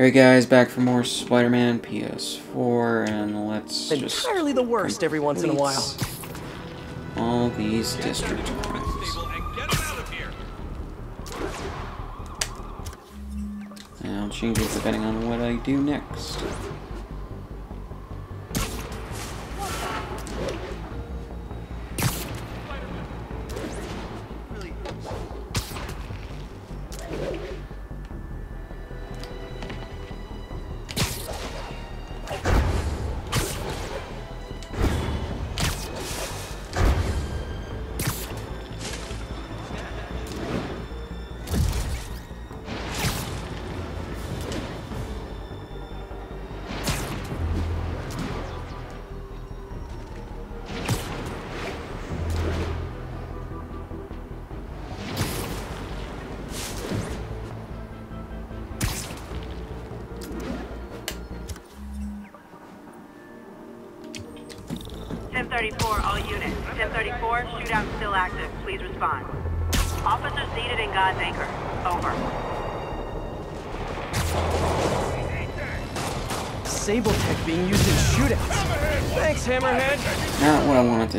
Alright guys, back for more Spider-Man PS4, and let's just entirely the worst every once in a while. All these district ones. And I'll change it depending on what I do next.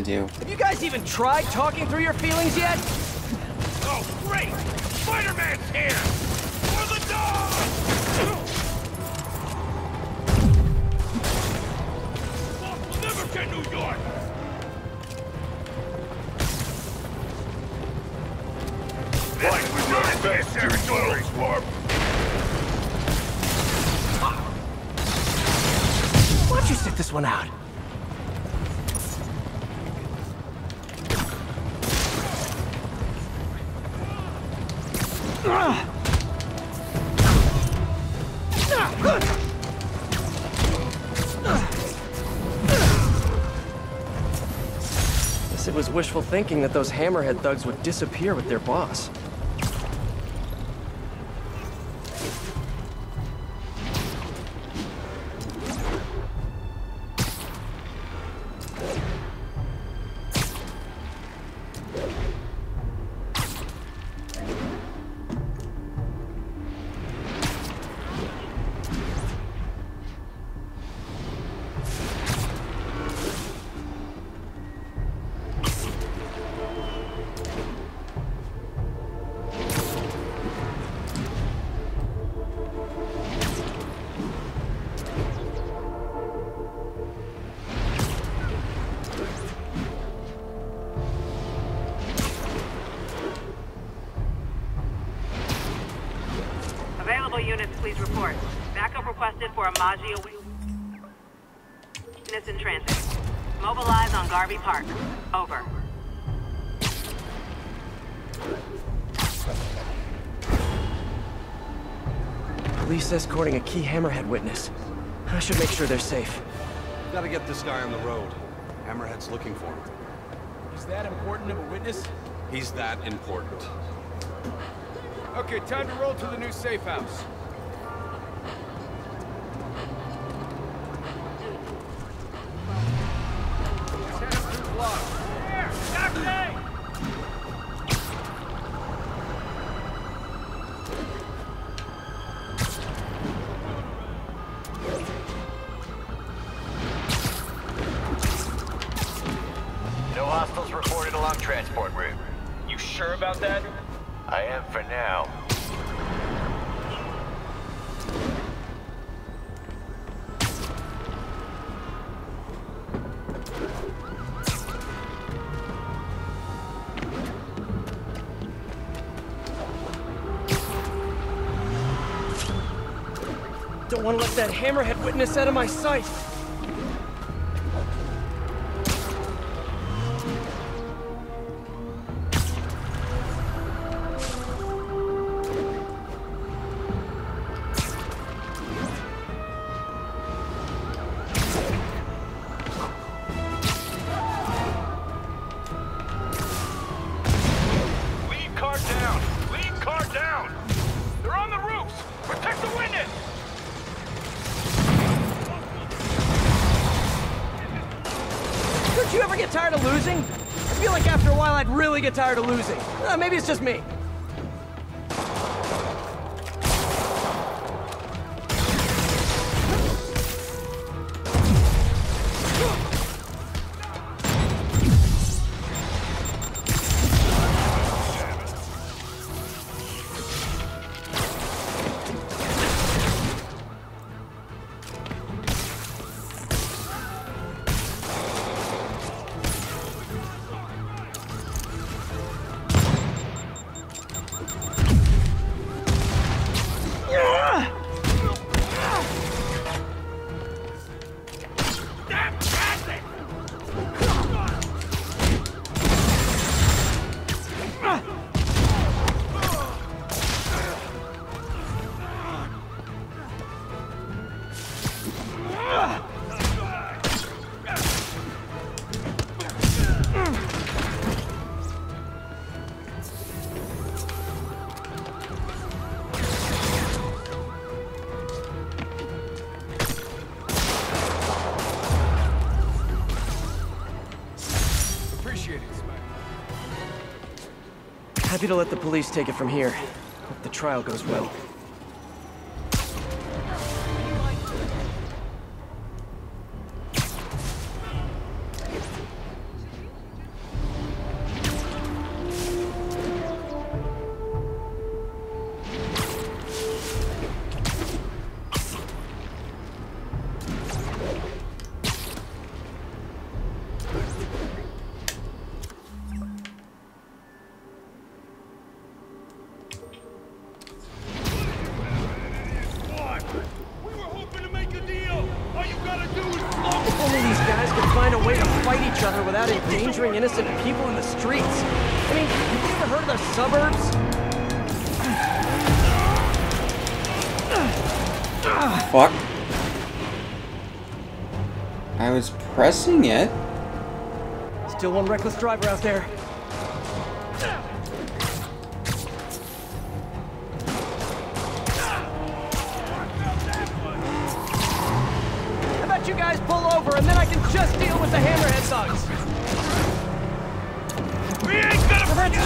Have you guys even tried talking through your feelings yet? Oh, great! Spider-Man's here! For the dog! We'll never get New York! This was not a bad territory, Swarm! Why don't you sit this one out? Guess it was wishful thinking that those Hammerhead thugs would disappear with their boss. Escorting a key Hammerhead witness. I should make sure they're safe. Gotta get this guy on the road. Hammerhead's looking for him. Is that important of a witness? He's that important. Okay, time to roll to the new safe house. I don't want to let that Hammerhead witness out of my sight. Get tired of losing. Maybe it's just me. Happy to let the police take it from here. Hope the trial goes well. Innocent people in the streets. I mean, have you ever heard of the suburbs? Fuck. I was pressing it. Still one reckless driver out there. How about you guys pull over and then I can just deal with the Hammerhead thugs? We ain't gonna prevent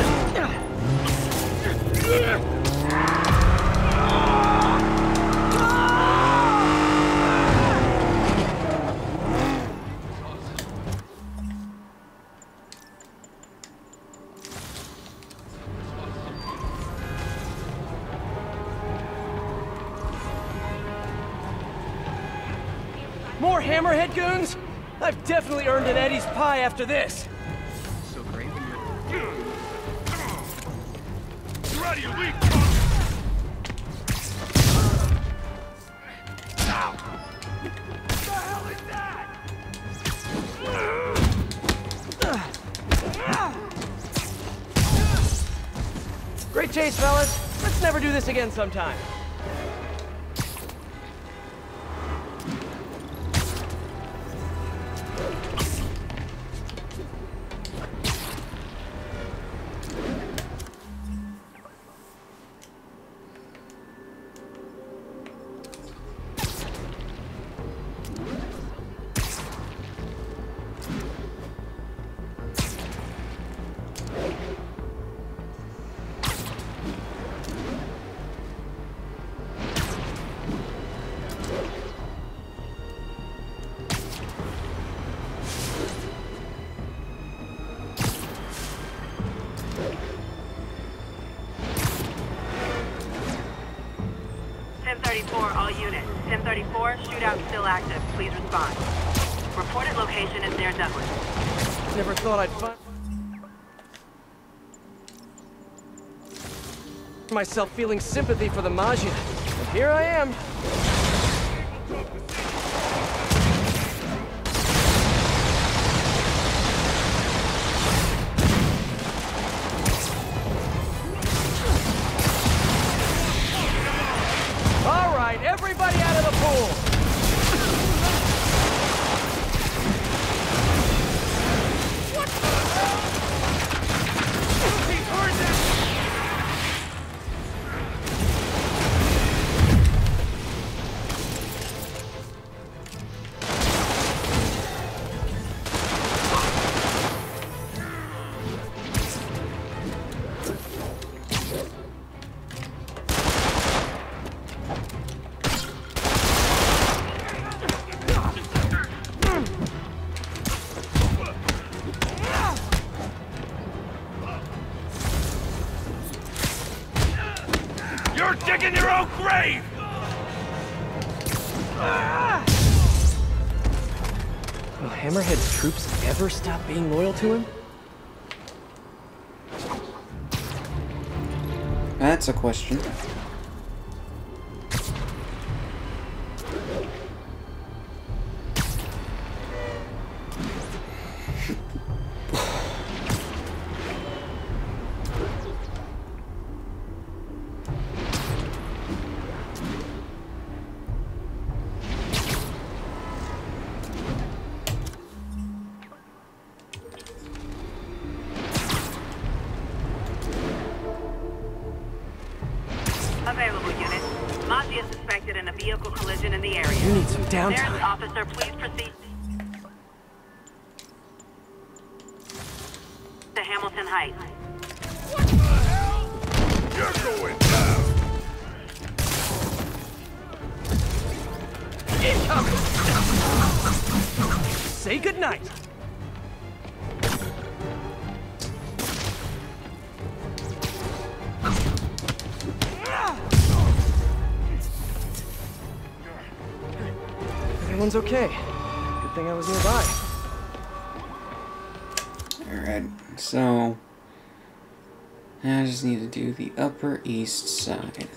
more Hammerhead goons? I've definitely earned an Eddie's pie after this. Great chase, fellas. Let's never do this again sometime. Active, please respond. Reported location is near Douglas. Never thought I'd find myself feeling sympathy for the Magia, but here I am. All right, everybody out of the pool. Ever stop being loyal to him? That's a question. Downtown. Officer, please proceed to Hamilton Heights. What the hell? You're going down! Incoming! Say goodnight! Everyone's okay. Good thing I was nearby. Alright, so I just need to do the Upper East Side.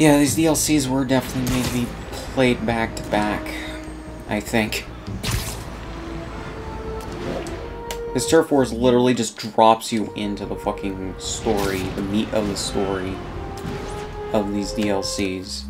Yeah, these DLCs were definitely made to be played back to back, I think. Because Turf Wars literally just drops you into the fucking story, the meat of the story of these DLCs.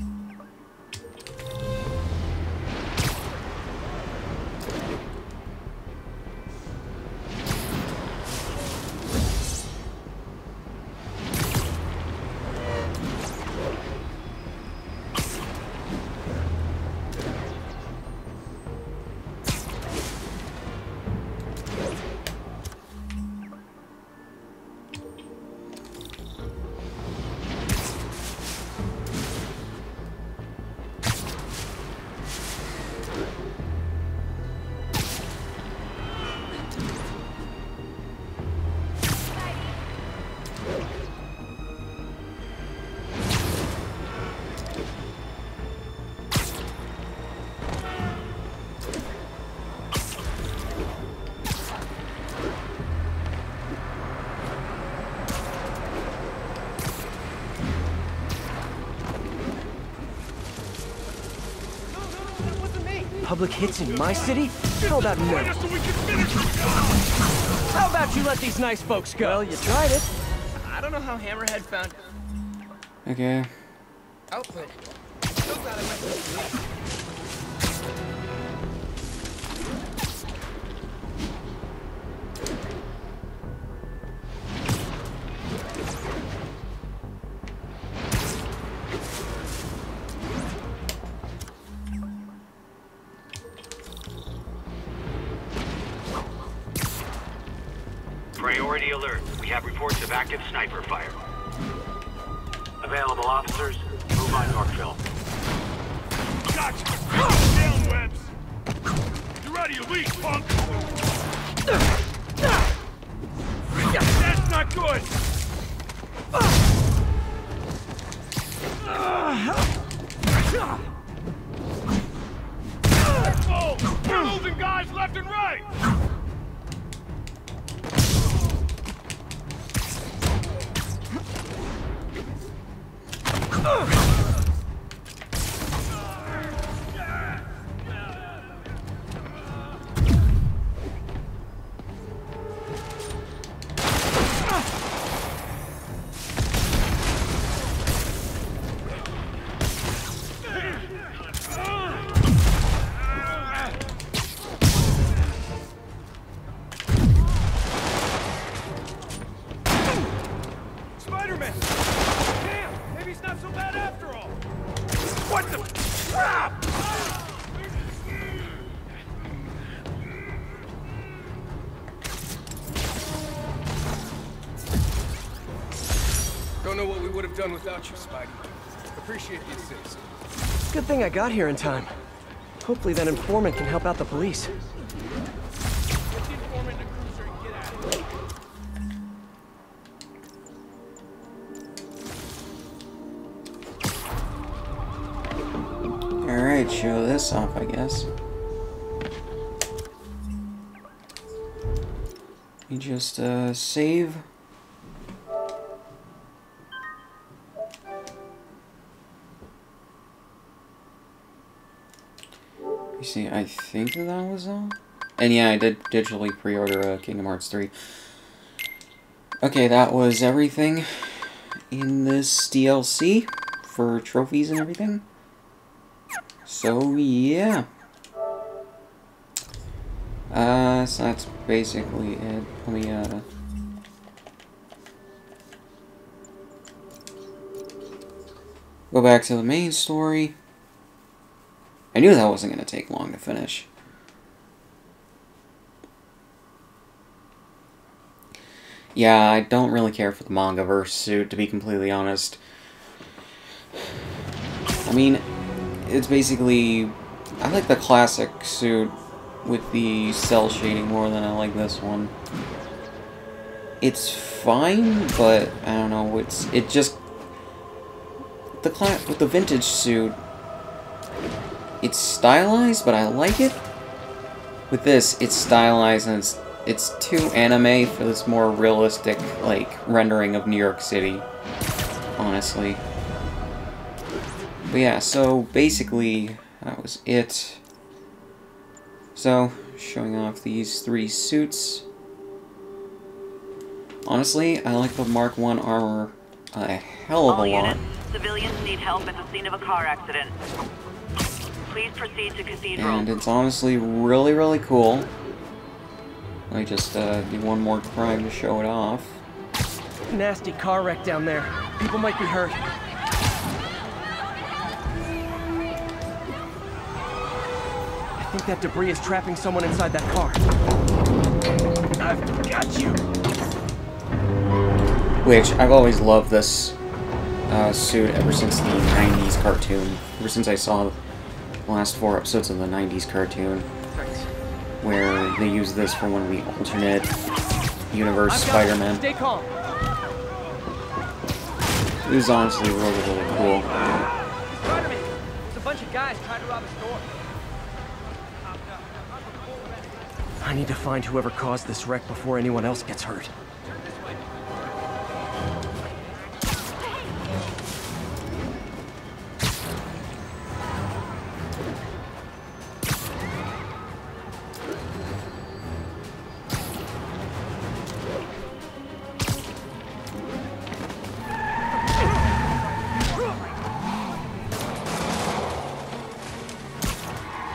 Public hits in my city? How about no? How about you let these nice folks go? Well, you tried it. I don't know how Hammerhead found... Okay. Output. So glad I went to the... Priority alert. We have reports of active sniper fire. Available officers, move on Northville. Gotcha! Down, Webs! You're out of your league, punk! That's not good! Careful! We're losing guys left and right! Don't know what we would have done without you, Spidey. Appreciate the assist. Good thing I got here in time. Hopefully that informant can help out the police. Get the informant in the cruiser and get out of here. Alright, show this off, I guess. You just, save. You see, I think that was all. And yeah, I did digitally pre-order Kingdom Hearts 3. Okay, that was everything in this DLC for trophies and everything. So, yeah. So that's basically it. Let me, go back to the main story. I knew that wasn't going to take long to finish. Yeah, I don't really care for the manga-verse suit, to be completely honest. I mean, it's basically... I like the classic suit with the cell shading more than I like this one. It's fine, but I don't know, it just with the vintage suit, it's stylized, but I like it. With this, it's stylized and it's too anime for this more realistic rendering of New York City, honestly. But yeah, so basically that was it. So, showing off these three suits. Honestly, I like the Mark I armor a hell of a lot. All units, civilians need help at the scene of a car accident. Please proceed to Cathedral. And it's honestly really, really cool. Let me just do one more crime to show it off. Nasty car wreck down there. People might be hurt. I think that debris is trapping someone inside that car. I've got you. Which, I've always loved this suit ever since the 90s cartoon. Ever since I saw the last 4 episodes of the 90s cartoon. Where they use this for one of the alternate universe Spider-Man. Stay calm. It was honestly really, really cool. Spider-Man! There's a bunch of guys trying to rob a store. I need to find whoever caused this wreck before anyone else gets hurt.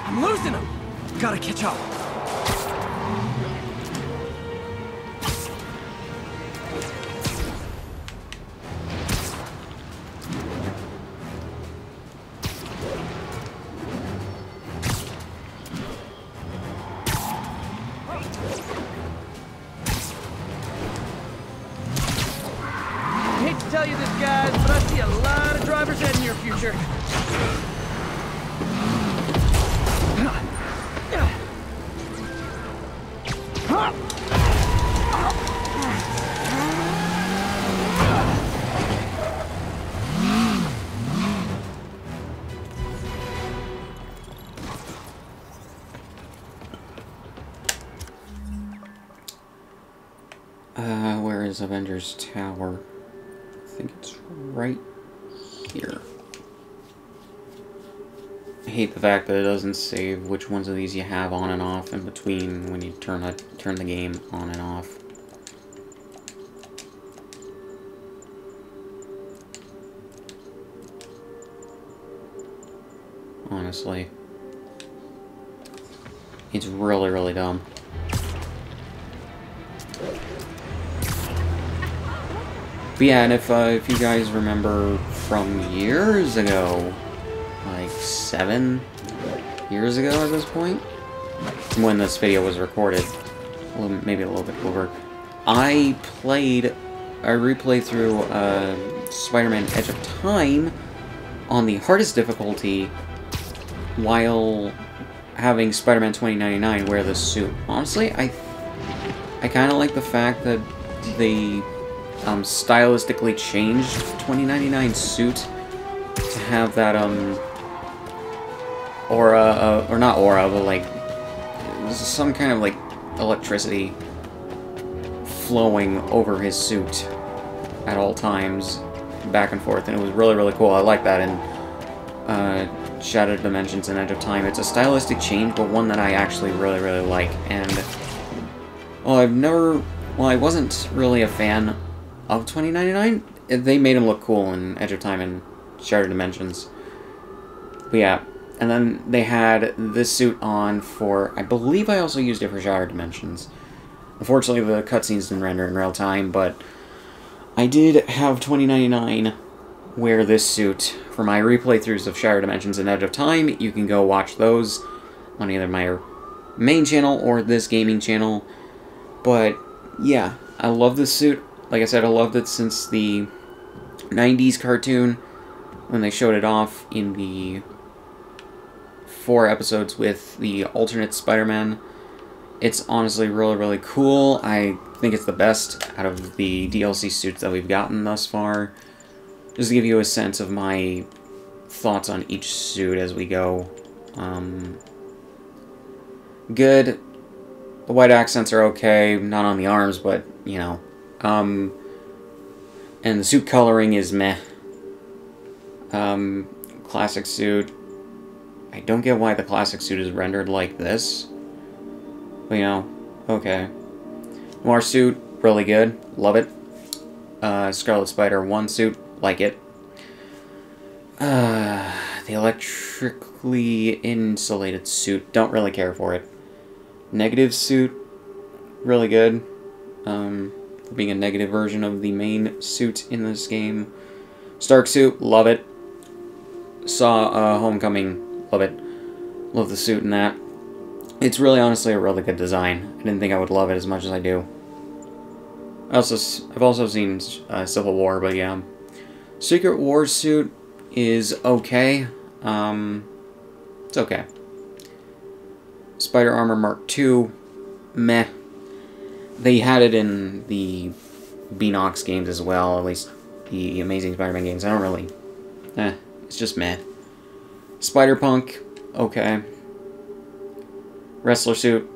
I'm losing him! Gotta catch up. Where is Avengers Tower? I think it's right here. I hate the fact that it doesn't save which ones of these you have on and off in between when you turn the game on and off. Honestly. It's really, really dumb. But yeah, and if you guys remember from years ago, like 7 years ago at this point, when this video was recorded, maybe a little bit over, I played I replayed through Spider-Man Edge of Time on the hardest difficulty while having Spider-Man 2099 wear this suit. Honestly, I kind of like the fact that they stylistically changed 2099's suit to have that aura, or not aura, but like some kind of like electricity flowing over his suit at all times, back and forth, and it was really, really cool. I like that in Shattered Dimensions and Edge of Time. It's a stylistic change, but one that I actually really, really like. And well, I wasn't really a fan of 2099. They made him look cool in Edge of Time and Shattered Dimensions. But yeah, and then they had this suit on for, I believe I also used it for Shattered Dimensions. Unfortunately, the cutscenes didn't render in real time, but I did have 2099 wear this suit for my replay throughs of Shattered Dimensions and Edge of Time. You can go watch those on either my main channel or this gaming channel. But yeah, I love this suit. Like I said, I loved it since the 90s cartoon when they showed it off in the 4 episodes with the alternate Spider-Man. It's honestly really, really cool. I think it's the best out of the DLC suits that we've gotten thus far. Just to give you a sense of my thoughts on each suit as we go. Good. The white accents are okay, not on the arms, but, you know. And the suit coloring is meh. Classic suit. I don't get why the classic suit is rendered like this. But, you know, okay. Noir suit, really good. Love it. Scarlet Spider 1 suit, like it. The electrically insulated suit, don't really care for it. Negative suit, really good. For being a negative version of the main suit in this game. Stark suit, love it. Saw Homecoming, love it. Love the suit in that. It's really, honestly, a really good design. I didn't think I would love it as much as I do. I've also seen Civil War, but yeah. Secret War suit is okay. It's okay. Spider Armor Mark II, meh. They had it in the Beenox games as well, at least the Amazing Spider-Man games. I don't really... it's just meh. Spider-Punk, okay. Wrestler suit,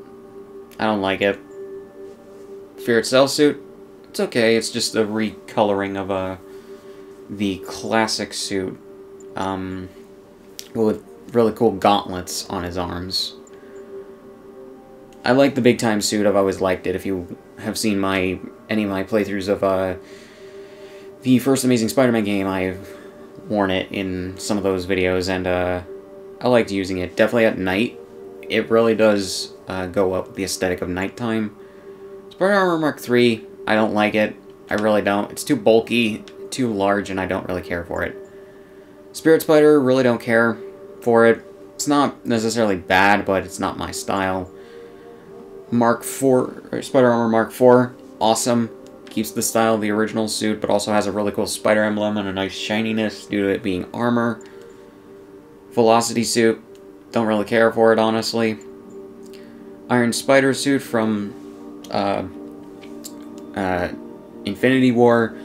I don't like it. Fear Itself suit, it's okay. It's just a recoloring of the classic suit with really cool gauntlets on his arms. I like the Big Time suit. I've always liked it. If you have seen any of my playthroughs of the first Amazing Spider-Man game, I've worn it in some of those videos, and I liked using it. Definitely at night. It really does go up with the aesthetic of nighttime. Spider Armor Mark III, I don't like it. I really don't. It's too bulky, too large, and I don't really care for it. Spirit Spider, really don't care for it. It's not necessarily bad, but it's not my style. Mark IV, or Spider Armor Mark IV, awesome. Keeps the style of the original suit, but also has a really cool spider emblem and a nice shininess due to it being armor. Velocity suit. Don't really care for it, honestly. Iron Spider suit from Infinity War,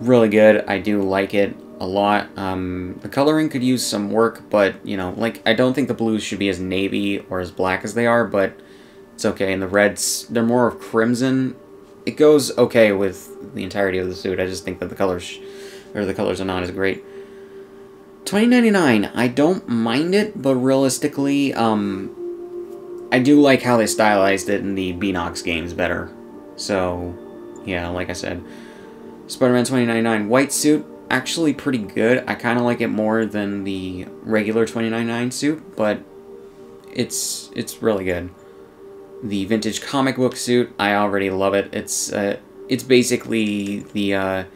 really good. I do like it a lot. The coloring could use some work, but, you know, like, I don't think the blues should be as navy or as black as they are, but it's okay. And the reds, they're more of crimson. It goes okay with the entirety of the suit. I just think that the colors are not as great. 2099, I don't mind it, but realistically, I do like how they stylized it in the Beenox games better. So, yeah, like I said. Spider-Man 2099 white suit, actually pretty good. I kind of like it more than the regular 2099 suit, but it's really good. The vintage comic book suit, I already love it. It's basically the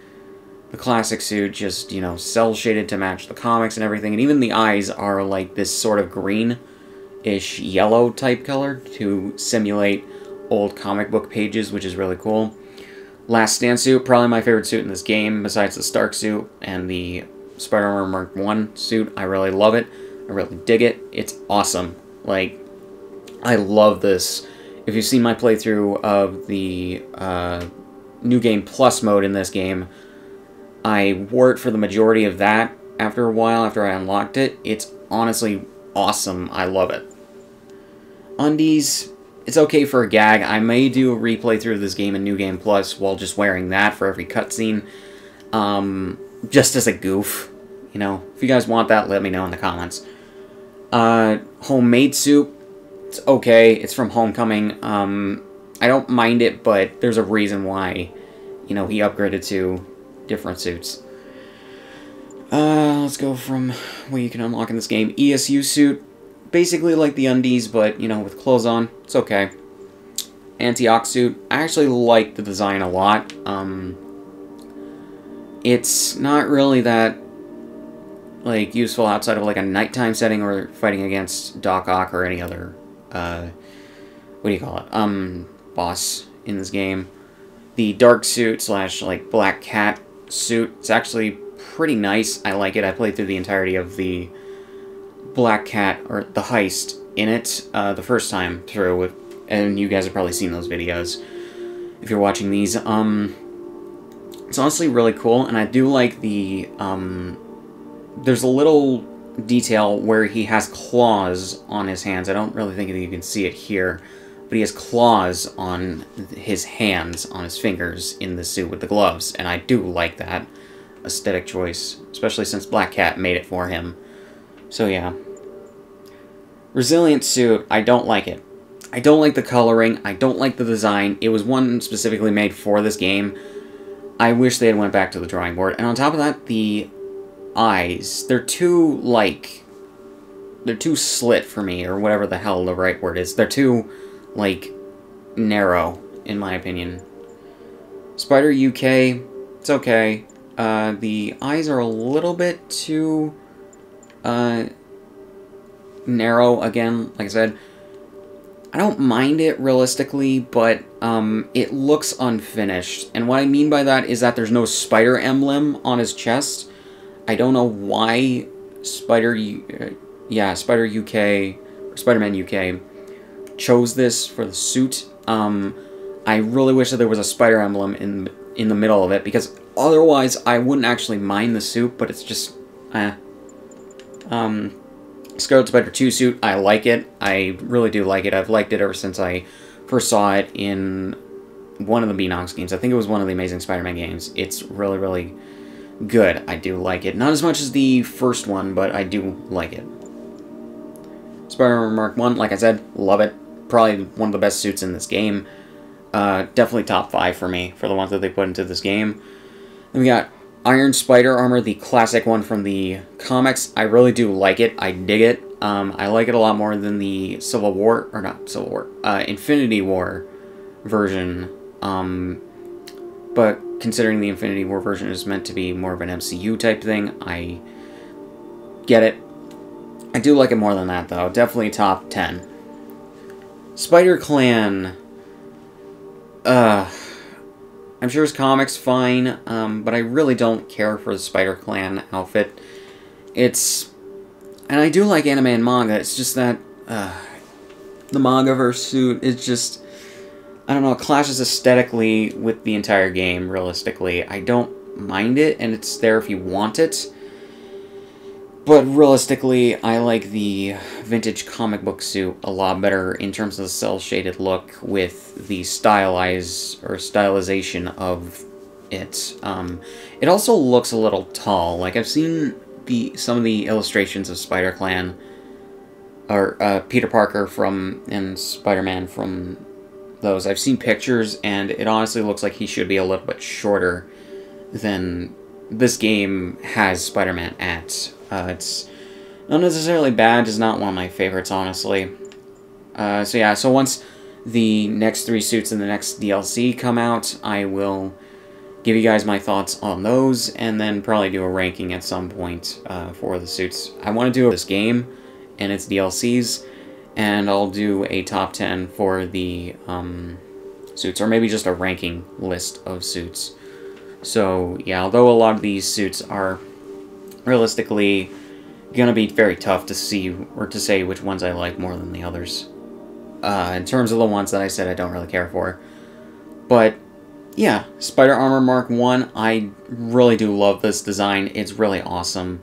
classic suit, just, you know, cel-shaded to match the comics and everything. And even the eyes are like this sort of greenish yellow type color to simulate old comic book pages, which is really cool. Last Stand suit, probably my favorite suit in this game, besides the Stark suit and the Spider Armor Mark I suit. I really love it. I really dig it. It's awesome. Like, I love this. If you've seen my playthrough of the New Game Plus mode in this game, I wore it for the majority of that. After a while, after I unlocked it, it's honestly awesome. I love it. Undies, it's okay for a gag. I may do a replay through of this game in New Game Plus while just wearing that for every cutscene. Just as a goof, you know. If you guys want that, let me know in the comments. Homemade soup, it's okay. It's from Homecoming. I don't mind it, but there's a reason why, you know, he upgraded to different suits. Let's go from what you can unlock in this game. ESU suit, basically like the undies, but, you know, with clothes on. It's okay. Antioch suit, I actually like the design a lot. It's not really that, like, useful outside of, like, a nighttime setting or fighting against Doc Ock or any other, what do you call it, boss in this game. The dark suit slash, like, Black Cat suit, it's actually pretty nice. I like it. I played through the entirety of the Black Cat, or the heist, in it the first time through, with, and you guys have probably seen those videos if you're watching these. It's honestly really cool, and I do like the, there's a little detail where he has claws on his hands. I don't really think that you can see it here, but he has claws on his hands, on his fingers, in the suit with the gloves, and I do like that aesthetic choice, especially since Black Cat made it for him. So yeah. Resilient suit, I don't like it. I don't like the coloring, I don't like the design. It was one specifically made for this game. I wish they had went back to the drawing board. And on top of that, the eyes. They're too, like, they're too slit for me, or whatever the hell the right word is. They're too, like, narrow, in my opinion. Spider UK, it's okay. The eyes are a little bit too narrow, again, like I said. I don't mind it, realistically, but it looks unfinished. And what I mean by that is that there's no spider emblem on his chest. I don't know why Spider UK, or Spider-Man UK, chose this for the suit. I really wish that there was a spider emblem in the middle of it, because otherwise I wouldn't actually mind the suit, but it's just, eh. Scarlet Spider 2 suit, I like it. I really do like it. I've liked it ever since I first saw it in one of the Beenox games. I think it was one of the Amazing Spider-Man games. It's really, really good. I do like it. Not as much as the first one, but I do like it. Spider-Man Mark I, like I said, love it. Probably one of the best suits in this game. Definitely top 5 for me, for the ones that they put into this game. Then we got Iron Spider Armor, the classic one from the comics. I really do like it. I dig it. I like it a lot more than the Civil War, or not Civil War, Infinity War version. But considering the Infinity War version is meant to be more of an MCU type thing, I get it. I do like it more than that, though. Definitely top 10. Spider-Clan. I'm sure his comic's fine, but I really don't care for the Spider-Clan outfit. It's... And I do like anime and manga, it's just that... the manga-verse suit is just... I don't know, it clashes aesthetically with the entire game, realistically. I don't mind it, and it's there if you want it. But realistically, I like the vintage comic book suit a lot better in terms of the cel-shaded look with the stylization of it. It also looks a little tall. Like, I've seen some of the illustrations of Spider-Clan, or Peter Parker and Spider-Man from those. I've seen pictures, and it honestly looks like he should be a little bit shorter than this game has Spider-Man at. It's not necessarily bad, it's not one of my favorites, honestly. So yeah, so once the next 3 suits in the next DLC come out, I will give you guys my thoughts on those, and then probably do a ranking at some point for the suits. I want to do this game and its DLCs, and I'll do a top 10 for the suits, or maybe just a ranking list of suits. So yeah, although a lot of these suits are realistically gonna be very tough to see or to say which ones I like more than the others. In terms of the ones that I said I don't really care for. But yeah, Spider Armor Mark I, I really do love this design. It's really awesome.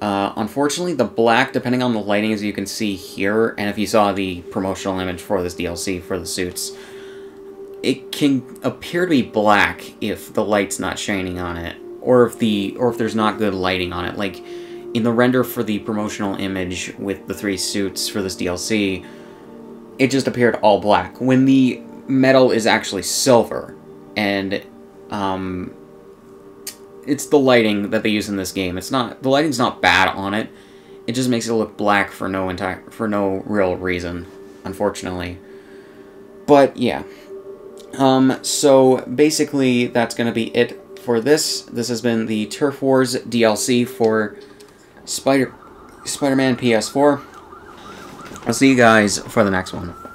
Unfortunately, the black, depending on the lighting, as you can see here, and if you saw the promotional image for this DLC for the suits, it can appear to be black if the light's not shining on it, or if there's not good lighting on it. Like in the render for the promotional image with the three suits for this DLC, it just appeared all black when the metal is actually silver, and it's the lighting that they use in this game. It's not, the lighting's not bad on it. It just makes it look black for no real reason, unfortunately. But yeah. So basically that's going to be it for this. This has been the Turf Wars DLC for Spider-Man PS4. I'll see you guys for the next one.